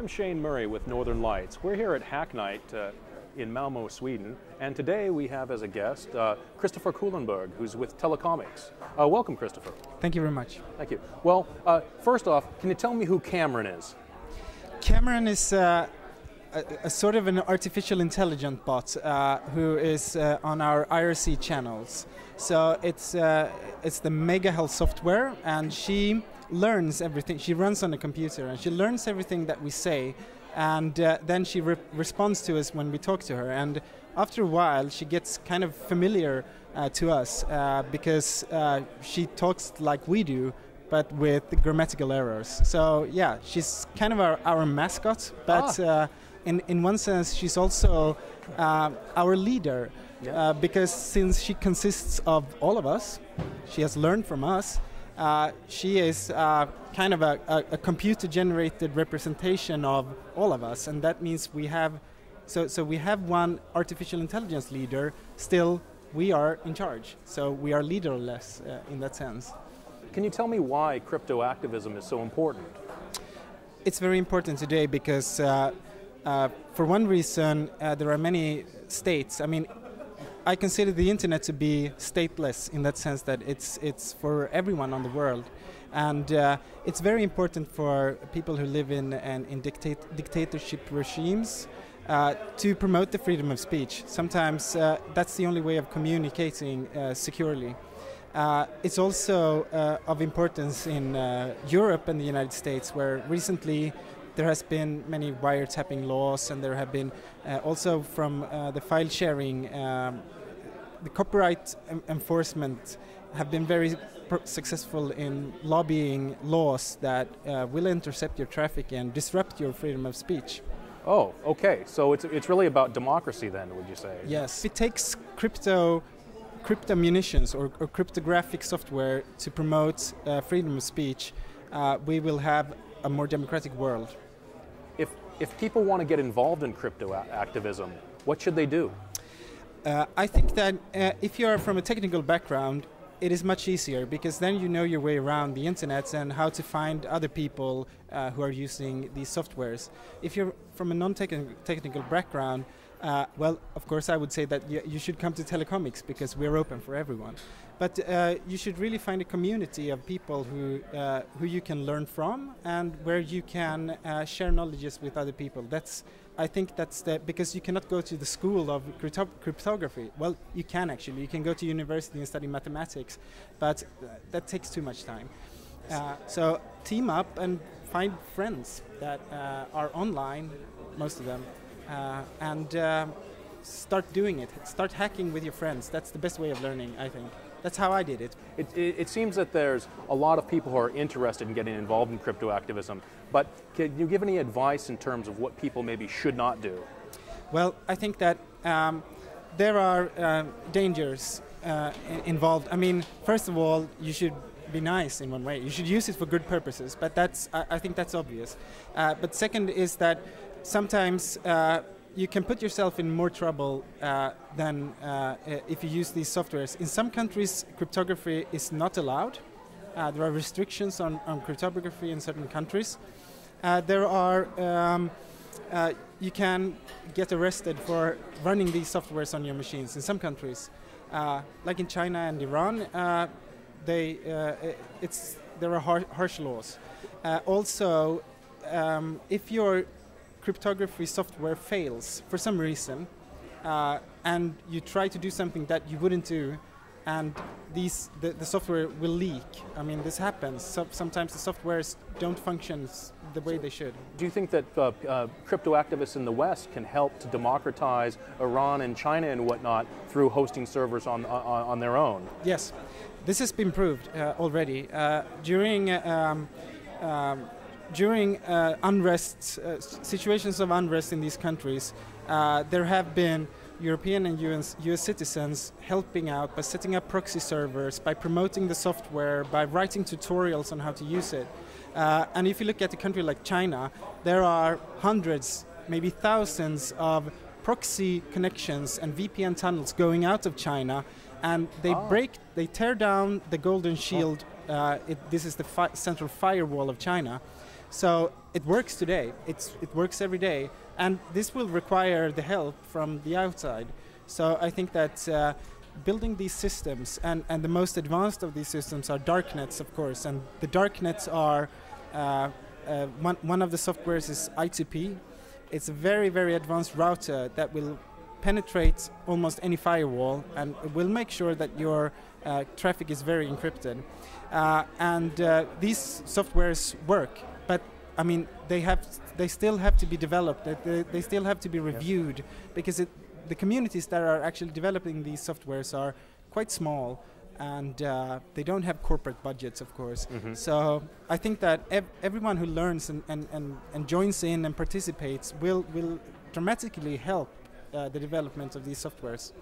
I'm Shane Murray with Northern Lights. We're here at Hack Night in Malmö, Sweden, and today we have as a guest Christopher Kullenberg, who's with Telecomix. Welcome, Christopher. Thank you very much. Thank you. Well, first off, can you tell me who Cameron is? Cameron is a sort of an artificial intelligence bot who is on our IRC channels. So it's the Mega Health software, and she learns everything. She runs on a computer, and she learns everything that we say, and then she responds to us when we talk to her. And after a while, she gets kind of familiar to us because she talks like we do, but with grammatical errors. So yeah, she's kind of our mascot, but in one sense, she's also our leader, because since she consists of all of us, she has learned from us. She is kind of a computer-generated representation of all of us, and that means we have, so we have one artificial intelligence leader. Still, we are in charge, so we are leaderless in that sense. Can you tell me why cryptoactivism is so important? It's very important today because, for one reason, there are many states. I mean, I consider the internet to be stateless in that sense that it's for everyone on the world, and it's very important for people who live in dictatorship regimes to promote the freedom of speech. Sometimes that's the only way of communicating securely. It's also of importance in Europe and the United States, where recently there has been many wiretapping laws, and there have been also from the file sharing, the copyright enforcement have been very successful in lobbying laws that will intercept your traffic and disrupt your freedom of speech. Oh, okay. So it's really about democracy then, would you say? Yes. It takes crypto munitions or cryptographic software to promote freedom of speech. We will have a more democratic world. If people want to get involved in crypto activism, what should they do? I think that if you are from a technical background, it is much easier, because then you know your way around the internet and how to find other people who are using these softwares. If you're from a non-technical background, well, of course, I would say that you should come to Telecomix, because we're open for everyone. But you should really find a community of people who you can learn from, and where you can share knowledges with other people. Because you cannot go to the school of cryptography. Well, you can actually. You can go to university and study mathematics, but that takes too much time. So team up and find friends that are online, most of them. And start doing it. Start hacking with your friends. That's the best way of learning, I think. That's how I did it. It seems that there's a lot of people who are interested in getting involved in crypto activism, but can you give any advice in terms of what people maybe should not do? Well, I think that there are dangers involved. I mean, first of all, you should be nice in one way. You should use it for good purposes, but I think that's obvious. But second is that sometimes you can put yourself in more trouble than if you use these softwares. In some countries, cryptography is not allowed. There are restrictions on cryptography in certain countries. There are you can get arrested for running these softwares on your machines in some countries, like in China and Iran. There are harsh laws. Also, if you're cryptography software fails for some reason, and you try to do something that you wouldn't do, and the software will leak. I mean, this happens. So sometimes the softwares don't function the way they should. Do you think that crypto activists in the West can help to democratize Iran and China and whatnot through hosting servers on their own? Yes, this has been proved already during unrest, situations of unrest in these countries. There have been European and US citizens helping out by setting up proxy servers, by promoting the software, by writing tutorials on how to use it. And if you look at a country like China, there are hundreds, maybe thousands of proxy connections and VPN tunnels going out of China, and they tear down the golden shield. This is the central firewall of China. So it works today. It works every day. And this will require the help from the outside. So I think that building these systems, and the most advanced of these systems are darknets, of course. And the darknets are, one of the softwares is I2P. It's a very, very advanced router that will penetrate almost any firewall and will make sure that your traffic is very encrypted. And these softwares work, but I mean, they still have to be developed. They still have to be reviewed, because the communities that are actually developing these softwares are quite small, and they don't have corporate budgets, of course. Mm-hmm. So I think that everyone who learns and joins in and participates will dramatically help the development of these softwares.